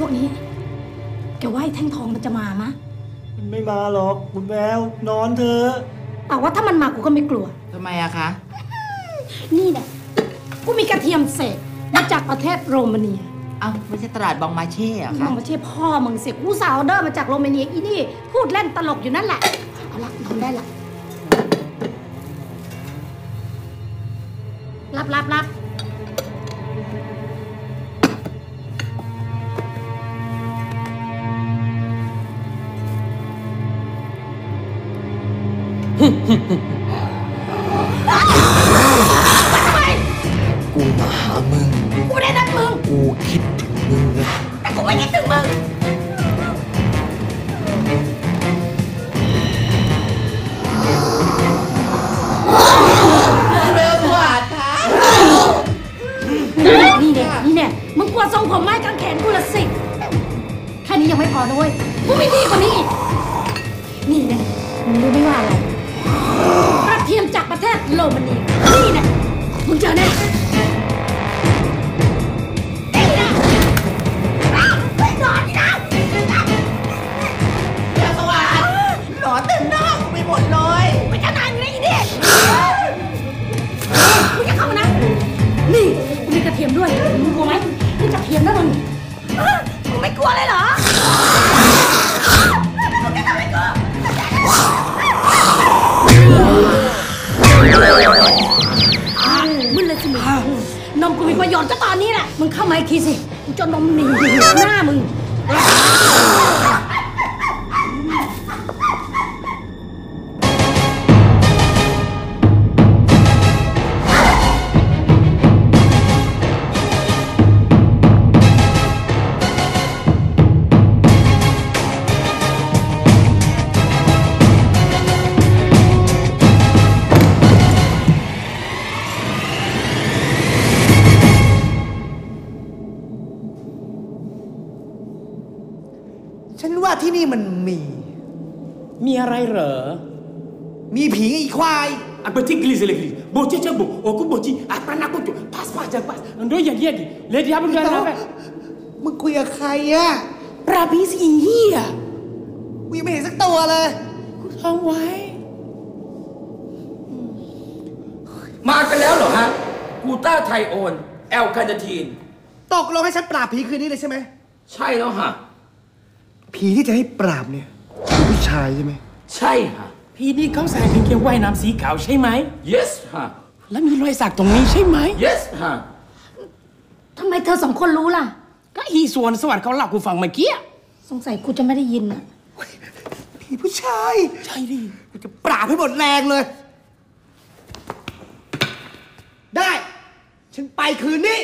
พวกนี้แกว่าไอ้แท่งทองมันจะมามะมันไม่มาหรอกคุณแววนอนเถอะแต่ว่าถ้ามันมากูก็ไม่กลัวทำไมอะคะนี่แหละกูมีกระเทียมเศษมาจากประเทศโรมาเนียอ้าวไม่ใช่ตลาดบองมาเช่อะคะบองมาเช่พ่อมึงเสกกูสาวเดินมาจากโรมาเนียอีนี่พูดเล่นตลกอยู่นั่นแหละเอาละนอนได้ละรับกูมาหามึงกูได้รักมึงกูคิดถึงมึงนะแต่กูไม่คิดถึงมึงเร็วกว่าท้านี่เนี่ยมึงกลัวทรงผมไม้กางแขนกูละสิแค่นี้ยังไม่พอนะเว้ยกูไม่ดีกว่านี้อีกนี่เนี่ยมึงรู้ไม่ว่าอะไรกระเทียมจากประเทศโรมาเนียนี่เนี่ยมึงเจอแน่มึงคุยกับใครอะปราบีสีเหี้ยกูยังไม่เห็นสักตัวเลยกูท้องไว้มากันแล้วเหรอฮะกูต้าไทโอนแอลคาเนทีนตกลงให้ฉันปราบผีคืนนี้เลยใช่ไหมใช่แล้วฮะผีที่จะให้ปราบเนี่ยผู้ชายใช่ไหมใช่ฮะผีนี่เขาใส่เป็นเกงว่ายน้ำสีขาวใช่ไหม yes ฮะแล้วมีรอยสักตรงนี้ใช่ไหม yes ฮะทำไมเธอสองคนรู้ล่ะก็อีส่วนสวัสดิ์เขาหลับกูฟังเมื่อกี้สงสัยกูจะไม่ได้ยินอ่ะผีผู้ชายใช่ดิกูจะปราบให้หมดแรงเลยได้ฉันไปคืนนี้